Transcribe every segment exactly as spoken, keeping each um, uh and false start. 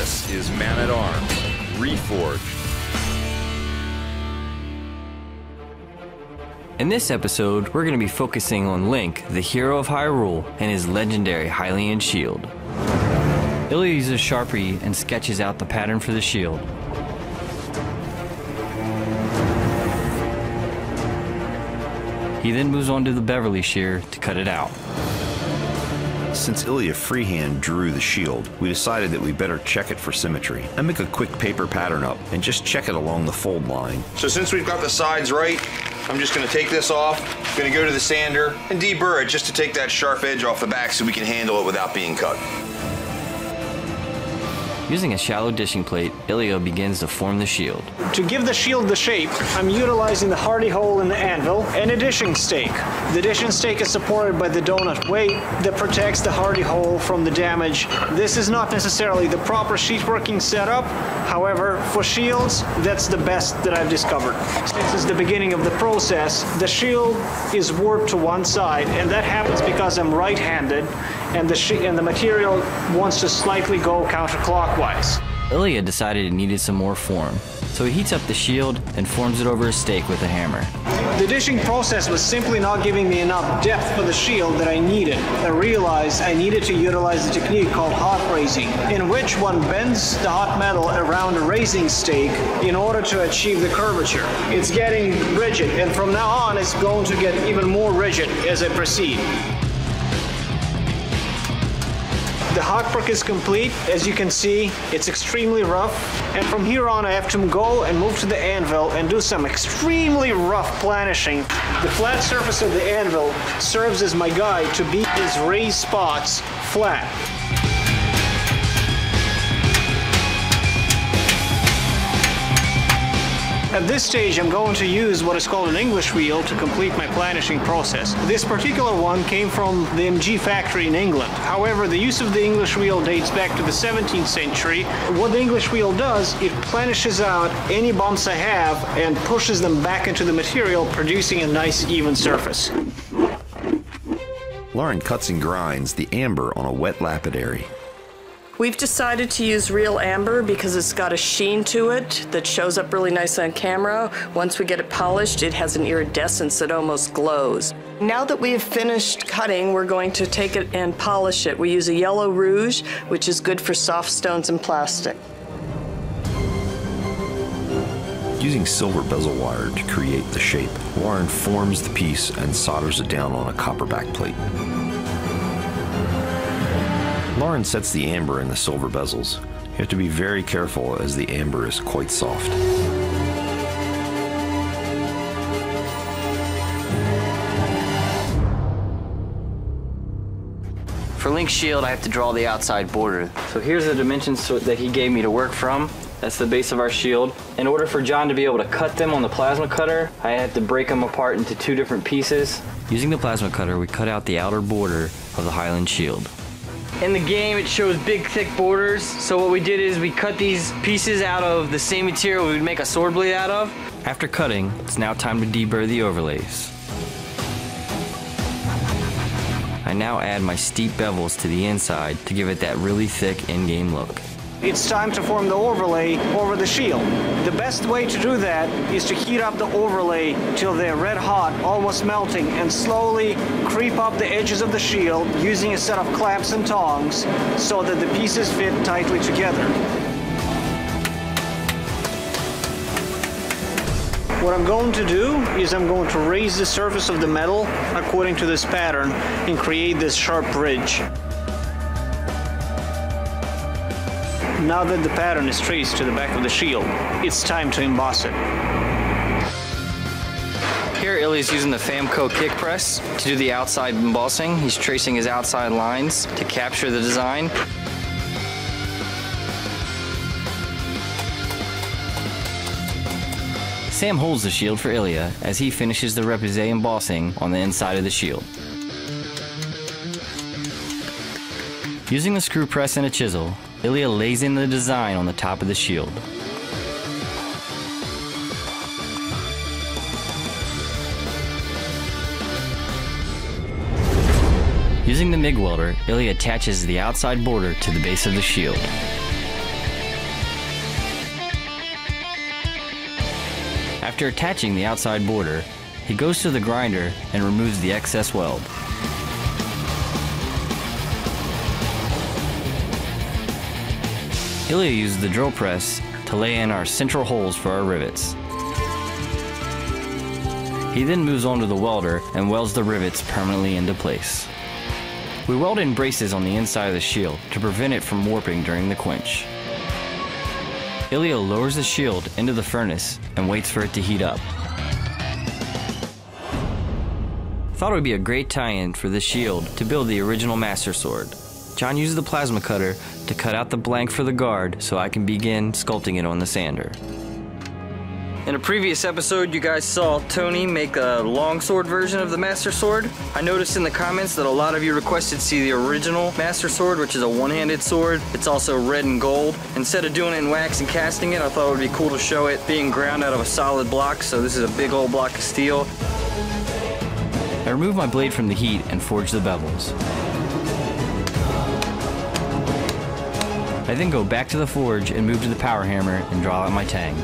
This is Man at Arms, REFORGED. In this episode, we're going to be focusing on Link, the hero of Hyrule, and his legendary Hylian Shield. Ilya uses Sharpie and sketches out the pattern for the shield. He then moves on to the Beverly Shear to cut it out. Since Ilya freehand drew the shield, we decided that we better check it for symmetry. I make a quick paper pattern up and just check it along the fold line. So since we've got the sides right, I'm just going to take this off, I'm going to go to the sander and deburr it just to take that sharp edge off the back so we can handle it without being cut. Using a shallow dishing plate, Ilya begins to form the shield. To give the shield the shape, I'm utilizing the hardy hole in the anvil and a dishing stake. The dishing stake is supported by the donut weight that protects the hardy hole from the damage. This is not necessarily the proper sheetworking setup. However, for shields, that's the best that I've discovered. Since it's the beginning of the process, the shield is warped to one side, and that happens because I'm right-handed, and the, sh and the material wants to slightly go counterclockwise. Ilya decided it needed some more form, so he heats up the shield and forms it over a stake with a hammer. The dishing process was simply not giving me enough depth for the shield that I needed. I realized I needed to utilize a technique called hot raising, in which one bends the hot metal around a raising stake in order to achieve the curvature. It's getting rigid, and from now on it's going to get even more rigid as I proceed. The hot work is complete. As you can see, it's extremely rough. And from here on, I have to go and move to the anvil and do some extremely rough planishing. The flat surface of the anvil serves as my guide to beat these raised spots flat. At this stage, I'm going to use what is called an English wheel to complete my planishing process. This particular one came from the M G factory in England. However, the use of the English wheel dates back to the seventeenth century. What the English wheel does, it planishes out any bumps I have and pushes them back into the material, producing a nice even surface. Lauren cuts and grinds the amber on a wet lapidary. We've decided to use real amber because it's got a sheen to it that shows up really nice on camera. Once we get it polished, it has an iridescence that almost glows. Now that we have finished cutting, we're going to take it and polish it. We use a yellow rouge, which is good for soft stones and plastic. Using silver bezel wire to create the shape, Warren forms the piece and solders it down on a copper backplate. Lauren sets the amber in the silver bezels. You have to be very careful as the amber is quite soft. For Link's shield, I have to draw the outside border. So here's the dimensions that he gave me to work from. That's the base of our shield. In order for John to be able to cut them on the plasma cutter, I had to break them apart into two different pieces. Using the plasma cutter, we cut out the outer border of the Hylian shield. In the game, it shows big, thick borders, so what we did is we cut these pieces out of the same material we would make a sword blade out of. After cutting, it's now time to deburr the overlays. I now add my steep bevels to the inside to give it that really thick in-game look. It's time to form the overlay over the shield. The best way to do that is to heat up the overlay till they're red hot, almost melting, and slowly creep up the edges of the shield using a set of clamps and tongs so that the pieces fit tightly together. What I'm going to do is I'm going to raise the surface of the metal according to this pattern and create this sharp ridge. Now that the pattern is traced to the back of the shield, it's time to emboss it. Here Ilya's using the Famco kick press to do the outside embossing. He's tracing his outside lines to capture the design. Sam holds the shield for Ilya as he finishes the repoussé embossing on the inside of the shield. Using the screw press and a chisel, Ilya lays in the design on the top of the shield. Using the M I G welder, Ilya attaches the outside border to the base of the shield. After attaching the outside border, he goes to the grinder and removes the excess weld. Ilya uses the drill press to lay in our central holes for our rivets. He then moves on to the welder and welds the rivets permanently into place. We weld in braces on the inside of the shield to prevent it from warping during the quench. Ilya lowers the shield into the furnace and waits for it to heat up. Thought it would be a great tie-in for this shield to build the original Master Sword. John uses the plasma cutter to cut out the blank for the guard so I can begin sculpting it on the sander. In a previous episode, you guys saw Tony make a longsword version of the Master Sword. I noticed in the comments that a lot of you requested to see the original Master Sword, which is a one-handed sword. It's also red and gold. Instead of doing it in wax and casting it, I thought it would be cool to show it being ground out of a solid block, so this is a big old block of steel. I remove my blade from the heat and forge the bevels. I then go back to the forge and move to the power hammer and draw out my tang.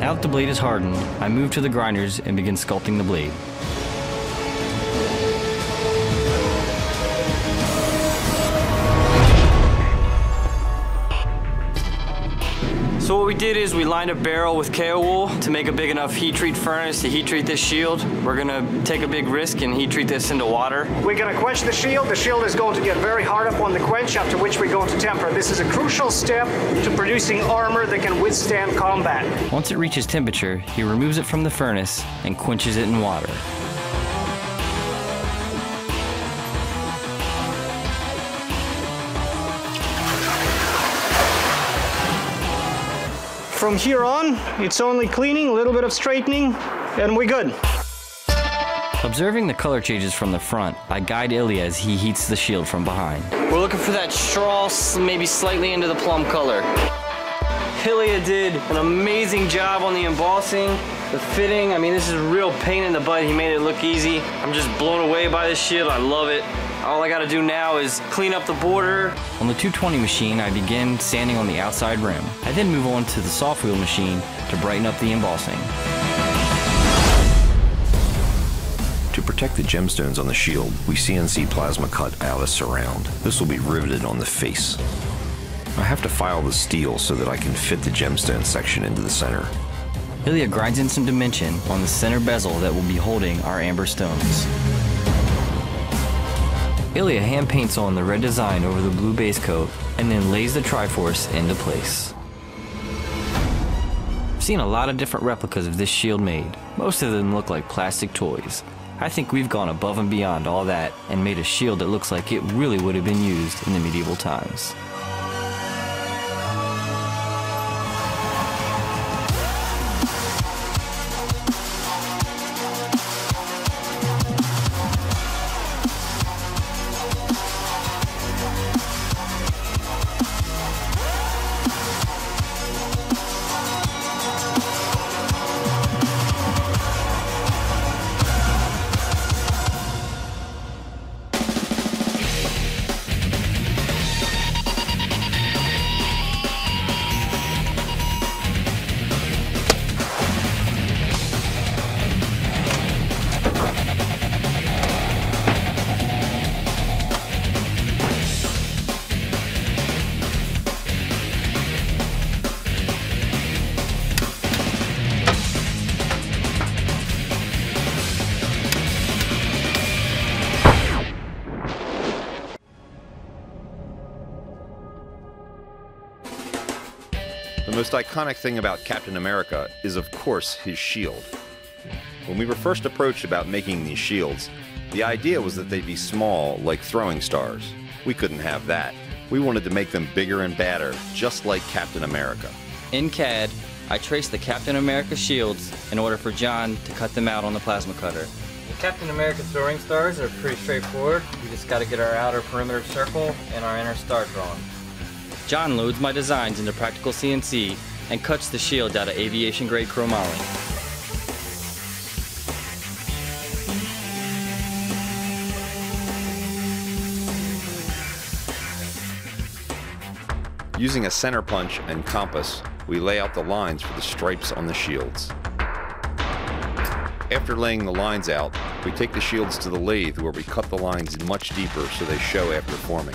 Now that the blade is hardened, I move to the grinders and begin sculpting the blade. So what we did is we lined a barrel with kaowool to make a big enough heat treat furnace to heat treat this shield. We're gonna take a big risk and heat treat this into water. We're gonna quench the shield. The shield is going to get very hard up on the quench, after which we go to temper. This is a crucial step to producing armor that can withstand combat. Once it reaches temperature, he removes it from the furnace and quenches it in water. From here on, it's only cleaning, a little bit of straightening, and we're good. Observing the color changes from the front, I guide Ilya as he heats the shield from behind. We're looking for that straw, maybe slightly into the plum color. Ilya did an amazing job on the embossing, the fitting. I mean, this is a real pain in the butt. He made it look easy. I'm just blown away by this shield. I love it. All I gotta do now is clean up the border. On the two twenty machine, I begin sanding on the outside rim. I then move on to the soft wheel machine to brighten up the embossing. To protect the gemstones on the shield, we C N C plasma cut out a surround. This will be riveted on the face. I have to file the steel so that I can fit the gemstone section into the center. Ilya grinds in some dimension on the center bezel that will be holding our amber stones. Ilya hand paints on the red design over the blue base coat and then lays the Triforce into place. I've seen a lot of different replicas of this shield made. Most of them look like plastic toys. I think we've gone above and beyond all that and made a shield that looks like it really would have been used in the medieval times. The most iconic thing about Captain America is, of course, his shield. When we were first approached about making these shields, the idea was that they'd be small, like throwing stars. We couldn't have that. We wanted to make them bigger and badder, just like Captain America. In C A D, I traced the Captain America shields in order for John to cut them out on the plasma cutter. The Captain America throwing stars are pretty straightforward. We just got to get our outer perimeter circle and our inner star drawn. John loads my designs into Practical C N C and cuts the shield out of aviation-grade chromoly. Using a center punch and compass, we lay out the lines for the stripes on the shields. After laying the lines out, we take the shields to the lathe where we cut the lines much deeper so they show after forming.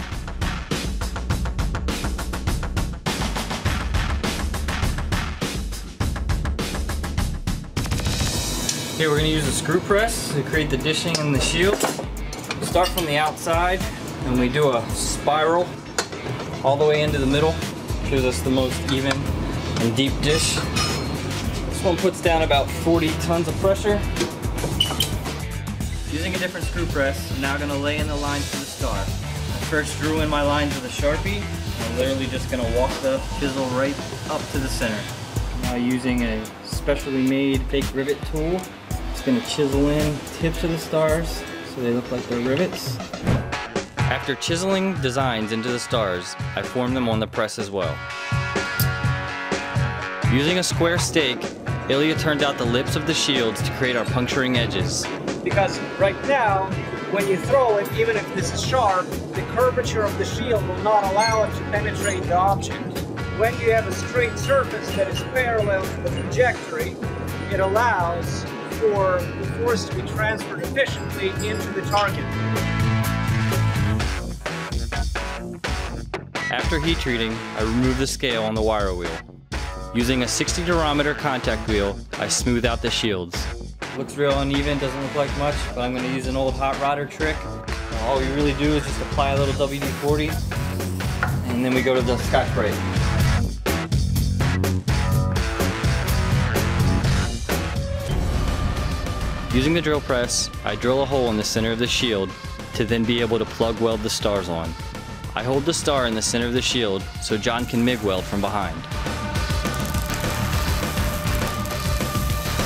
Okay, we're going to use a screw press to create the dishing in the shield. We start from the outside and we do a spiral all the way into the middle. Gives us the most even and deep dish. This one puts down about forty tons of pressure. Using a different screw press, I'm now going to lay in the lines for the star. I first drew in my lines with a Sharpie. I'm literally just going to walk the chisel right up to the center. Now using a specially made fake rivet tool, it's going to chisel in tips of the stars so they look like they're rivets. After chiseling designs into the stars, I form them on the press as well. Using a square stake, Ilya turned out the lips of the shields to create our puncturing edges. Because right now, when you throw it, even if this is sharp, the curvature of the shield will not allow it to penetrate the object. When you have a straight surface that is parallel to the trajectory, it allows for the force to be transferred efficiently into the target. After heat treating, I remove the scale on the wire wheel. Using a sixty durometer contact wheel, I smooth out the shields. Looks real uneven, doesn't look like much, but I'm going to use an old hot rodder trick. All we really do is just apply a little W D forty, and then we go to the Scotch-Brite. Using the drill press, I drill a hole in the center of the shield to then be able to plug weld the stars on. I hold the star in the center of the shield so John can M I G weld from behind.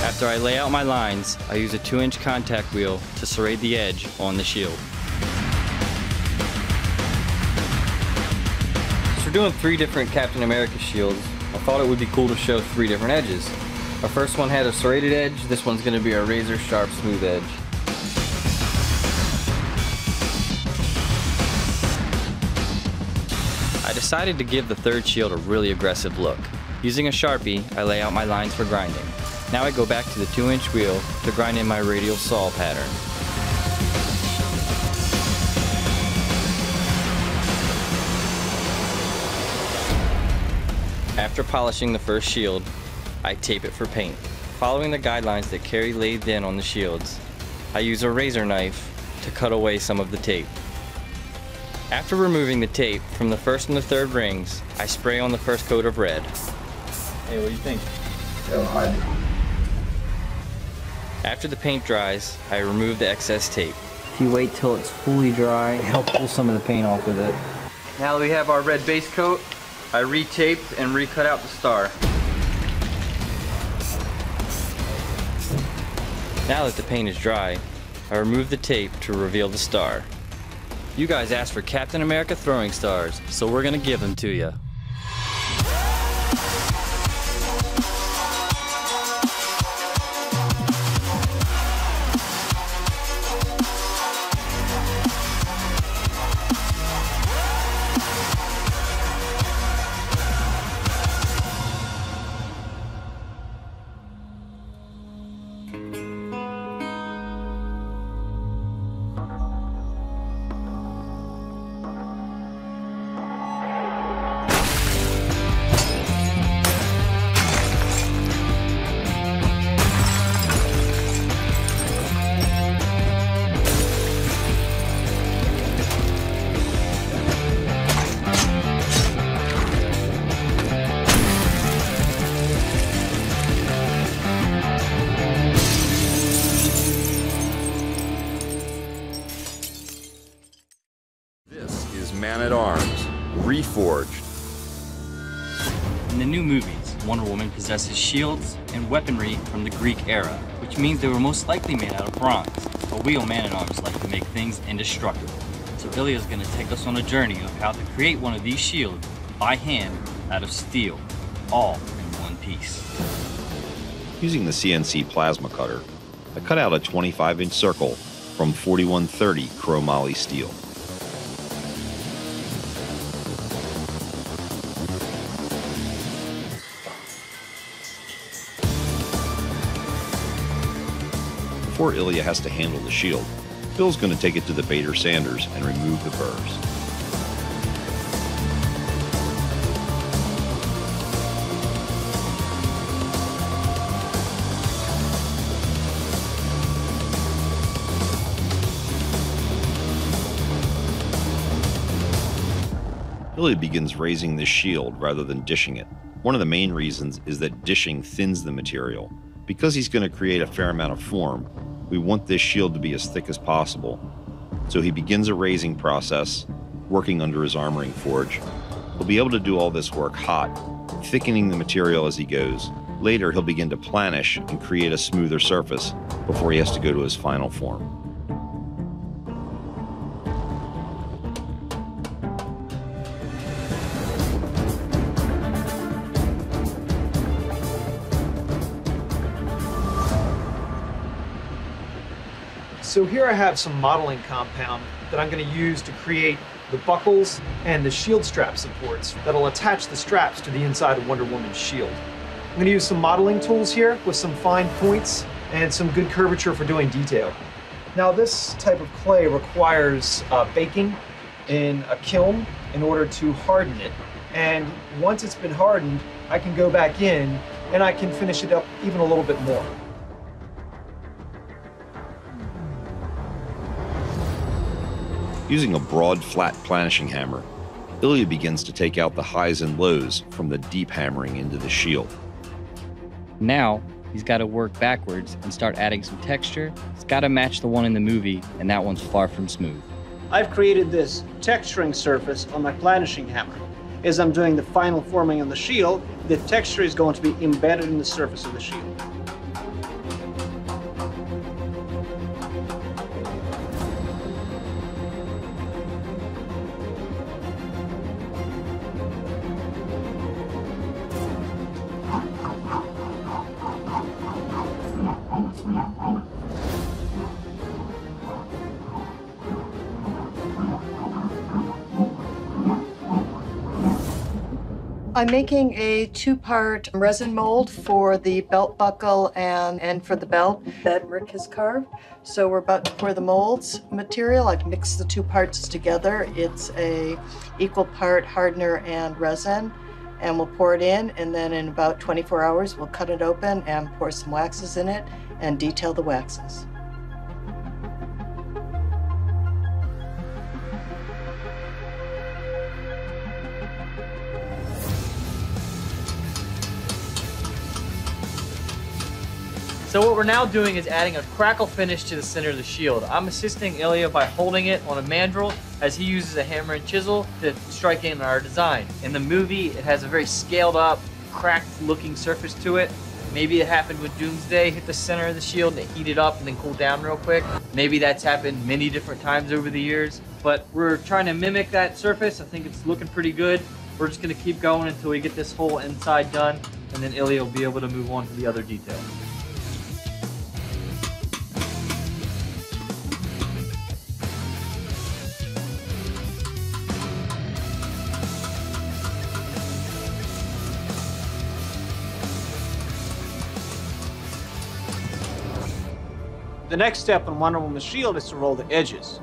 After I lay out my lines, I use a two inch contact wheel to serrate the edge on the shield. So we're doing three different Captain America shields. I thought it would be cool to show three different edges. Our first one had a serrated edge, this one's going to be a razor sharp smooth edge. I decided to give the third shield a really aggressive look. Using a Sharpie, I lay out my lines for grinding. Now I go back to the two inch wheel to grind in my radial saw pattern. After polishing the first shield, I tape it for paint. Following the guidelines that Kerry laid in on the shields, I use a razor knife to cut away some of the tape. After removing the tape from the first and the third rings, I spray on the first coat of red. Hey, what do you think? So hard. After the paint dries, I remove the excess tape. If you wait till it's fully dry, help pull some of the paint off with it. Now that we have our red base coat, I retaped and recut out the star. Now that the paint is dry, I remove the tape to reveal the star. You guys asked for Captain America throwing stars, so we're gonna give them to you. Man at Arms, REFORGED. In the new movies, Wonder Woman possesses shields and weaponry from the Greek era, which means they were most likely made out of bronze. But we on Man at Arms like to make things indestructible. So Ilya's going to take us on a journey of how to create one of these shields by hand out of steel, all in one piece. Using the C N C plasma cutter, I cut out a twenty-five inch circle from forty-one thirty chromoly steel. Ilya has to handle the shield. Bill's going to take it to the Bader Sanders and remove the burrs. Ilya begins raising the shield rather than dishing it. One of the main reasons is that dishing thins the material. Because he's going to create a fair amount of form, we want this shield to be as thick as possible. So he begins a raising process, working under his armoring forge. He'll be able to do all this work hot, thickening the material as he goes. Later, he'll begin to planish and create a smoother surface before he has to go to his final form. So here I have some modeling compound that I'm going to use to create the buckles and the shield strap supports that'll attach the straps to the inside of Wonder Woman's shield. I'm going to use some modeling tools here with some fine points and some good curvature for doing detail. Now this type of clay requires uh, baking in a kiln in order to harden it. And once it's been hardened, I can go back in and I can finish it up even a little bit more. Using a broad, flat planishing hammer, Ilya begins to take out the highs and lows from the deep hammering into the shield. Now, he's got to work backwards and start adding some texture. It's got to match the one in the movie, and that one's far from smooth. I've created this texturing surface on my planishing hammer. As I'm doing the final forming on the shield, the texture is going to be embedded in the surface of the shield. I'm making a two-part resin mold for the belt buckle and, and for the belt that Rick has carved. So we're about to pour the molds material. I've mixed the two parts together. It's a equal part hardener and resin, and we'll pour it in, and then in about twenty-four hours, we'll cut it open and pour some waxes in it and detail the waxes. So what we're now doing is adding a crackle finish to the center of the shield. I'm assisting Ilya by holding it on a mandrel as he uses a hammer and chisel to strike in our design. In the movie, it has a very scaled up, cracked looking surface to it. Maybe it happened with Doomsday, hit the center of the shield and heat it up and then cool down real quick. Maybe that's happened many different times over the years, but we're trying to mimic that surface. I think it's looking pretty good. We're just gonna keep going until we get this whole inside done, and then Ilya will be able to move on to the other details. The next step on Wonder Woman's shield is to roll the edges.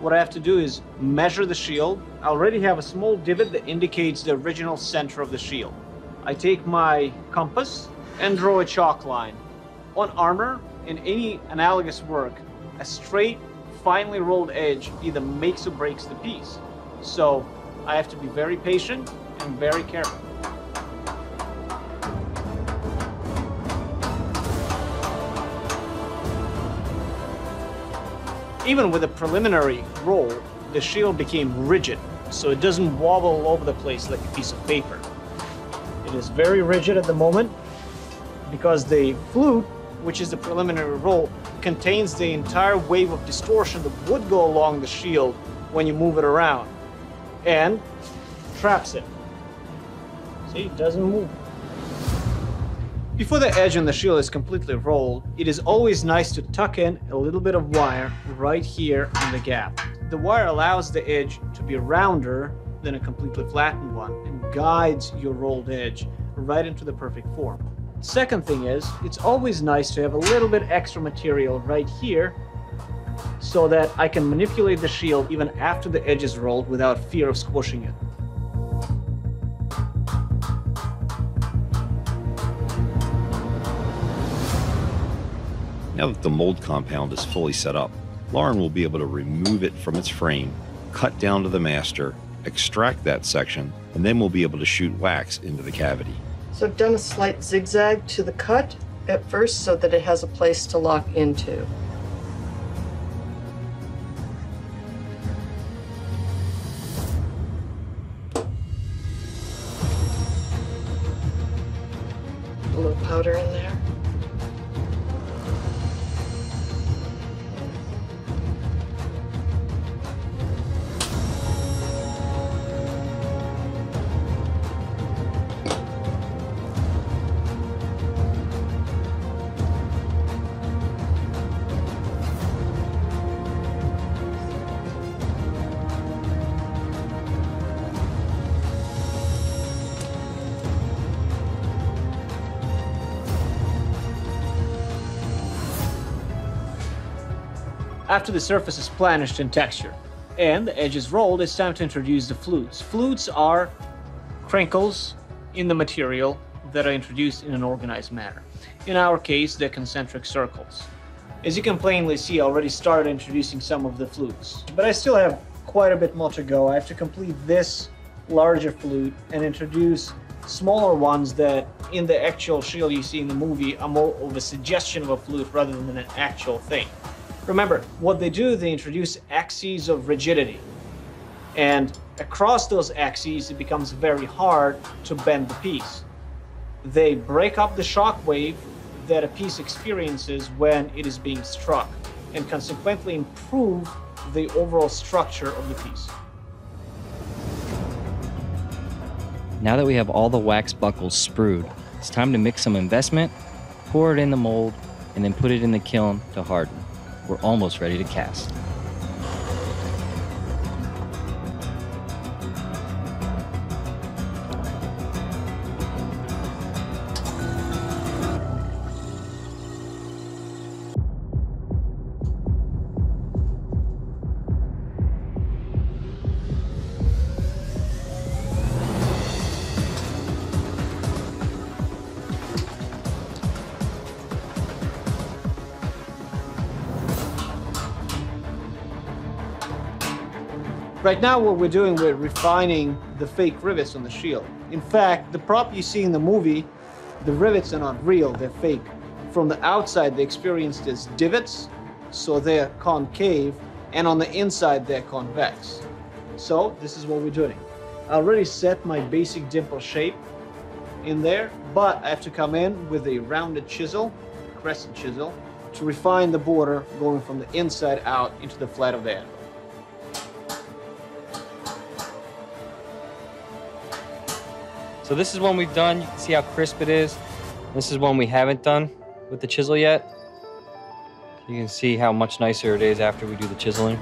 What I have to do is measure the shield. I already have a small divot that indicates the original center of the shield. I take my compass and draw a chalk line. On armor and any analogous work, a straight, finely rolled edge either makes or breaks the piece. So I have to be very patient and very careful. Even with a preliminary roll, the shield became rigid, so it doesn't wobble all over the place like a piece of paper. It is very rigid at the moment because the flute, which is the preliminary roll, contains the entire wave of distortion that would go along the shield when you move it around and traps it. See, it doesn't move. Before the edge on the shield is completely rolled, it is always nice to tuck in a little bit of wire right here in the gap. The wire allows the edge to be rounder than a completely flattened one and guides your rolled edge right into the perfect form. Second thing is, it's always nice to have a little bit extra material right here so that I can manipulate the shield even after the edge is rolled without fear of squishing it. Now that the mold compound is fully set up, Lauren will be able to remove it from its frame, cut down to the master, extract that section, and then we'll be able to shoot wax into the cavity. So I've done a slight zigzag to the cut at first so that it has a place to lock into. A little powder in there. After the surface is planished in texture and the edge is rolled, it's time to introduce the flutes. Flutes are crinkles in the material that are introduced in an organized manner. In our case, they're concentric circles. As you can plainly see, I already started introducing some of the flutes, but I still have quite a bit more to go. I have to complete this larger flute and introduce smaller ones that in the actual shield you see in the movie are more of a suggestion of a flute rather than an actual thing. Remember, what they do, they introduce axes of rigidity. And across those axes, it becomes very hard to bend the piece. They break up the shock wave that a piece experiences when it is being struck, and consequently improve the overall structure of the piece. Now that we have all the wax buckles sprued, it's time to mix some investment, pour it in the mold, and then put it in the kiln to harden. We're almost ready to cast. Right now, what we're doing, we're refining the fake rivets on the shield. In fact, the prop you see in the movie, the rivets are not real, they're fake. From the outside, they're experienced as divots, so they're concave, and on the inside, they're convex. So this is what we're doing. I already set my basic dimple shape in there, but I have to come in with a rounded chisel, crescent chisel, to refine the border going from the inside out into the flat of the anvil. So this is one we've done. You can see how crisp it is. This is one we haven't done with the chisel yet. You can see how much nicer it is after we do the chiseling.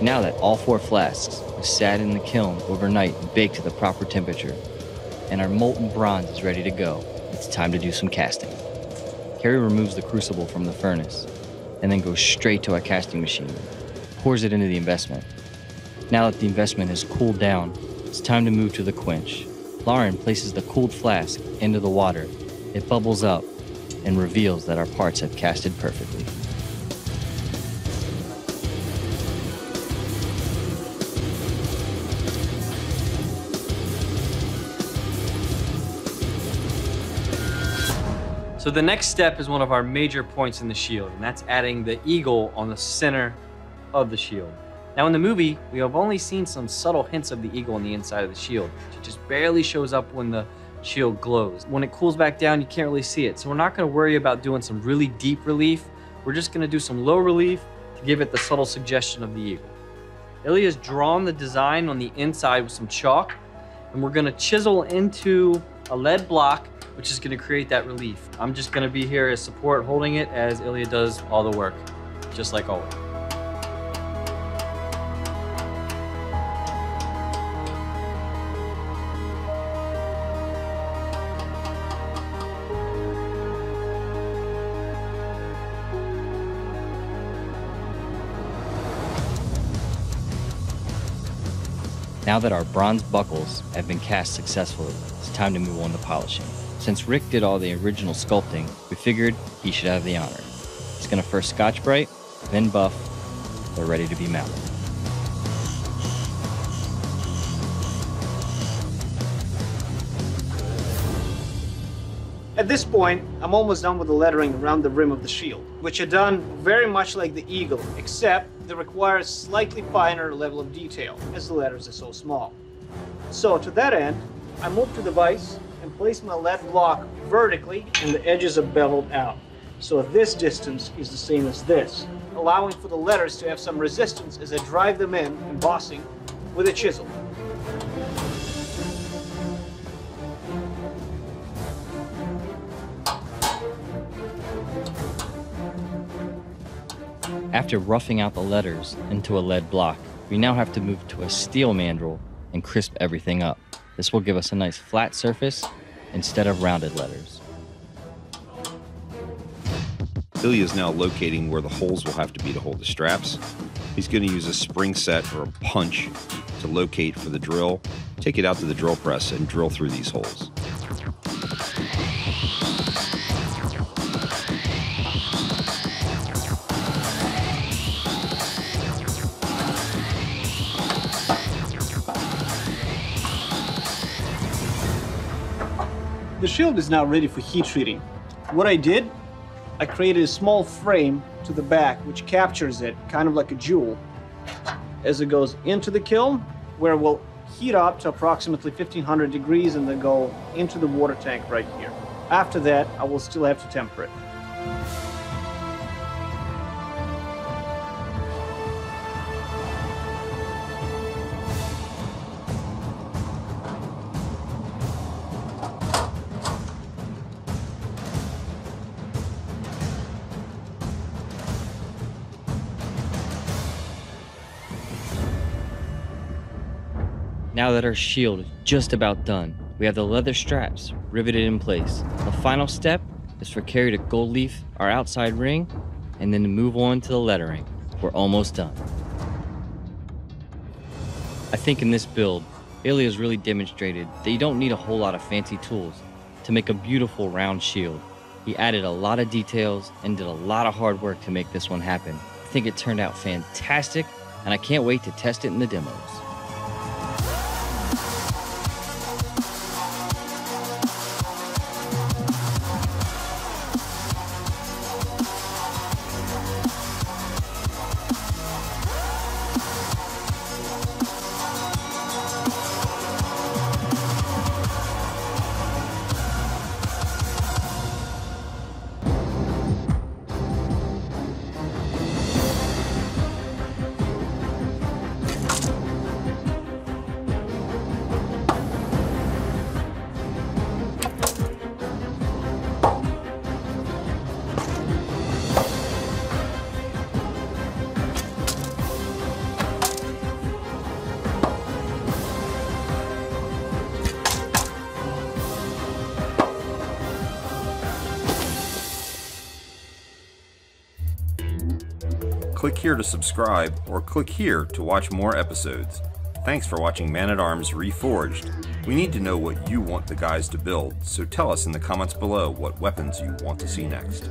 Now that all four flasks are sat in the kiln overnight and baked to the proper temperature, and our molten bronze is ready to go, it's time to do some casting. Kerry removes the crucible from the furnace and then goes straight to our casting machine, pours it into the investment. Now that the investment has cooled down, it's time to move to the quench. Lauren places the cooled flask into the water. It bubbles up and reveals that our parts have casted perfectly. So the next step is one of our major points in the shield, and that's adding the eagle on the center of the shield. Now in the movie, we have only seen some subtle hints of the eagle on the inside of the shield. It just barely shows up when the shield glows. When it cools back down, you can't really see it. So we're not gonna worry about doing some really deep relief. We're just gonna do some low relief to give it the subtle suggestion of the eagle. Ilya's drawn the design on the inside with some chalk, and we're gonna chisel into a lead block which is gonna create that relief. I'm just gonna be here as support, holding it as Ilya does all the work, just like always. Now that our bronze buckles have been cast successfully, it's time to move on to polishing. Since Rick did all the original sculpting, we figured he should have the honor. He's gonna first Scotch-Brite, then buff. They're ready to be mounted. At this point, I'm almost done with the lettering around the rim of the shield, which are done very much like the eagle, except they require a slightly finer level of detail, as the letters are so small. So to that end, I move to the vise and place my lead block vertically, and the edges are beveled out. So this distance is the same as this, allowing for the letters to have some resistance as I drive them in, embossing with a chisel. After roughing out the letters into a lead block, we now have to move to a steel mandrel and crisp everything up. This will give us a nice flat surface instead of rounded letters. Ilya is now locating where the holes will have to be to hold the straps. He's going to use a spring set or a punch to locate for the drill, take it out to the drill press, and drill through these holes. The shield is now ready for heat treating. What I did, I created a small frame to the back which captures it, kind of like a jewel, as it goes into the kiln, where we'll heat up to approximately fifteen hundred degrees and then go into the water tank right here. After that, I will still have to temper it. Now that our shield is just about done, we have the leather straps riveted in place. The final step is for Kerry to gold leaf our outside ring and then to move on to the lettering. We're almost done. I think in this build, Ilya's really demonstrated that you don't need a whole lot of fancy tools to make a beautiful round shield. He added a lot of details and did a lot of hard work to make this one happen. I think it turned out fantastic, and I can't wait to test it in the demos. Click here to subscribe or click here to watch more episodes. Thanks for watching Man at Arms Reforged. We need to know what you want the guys to build, so tell us in the comments below what weapons you want to see next.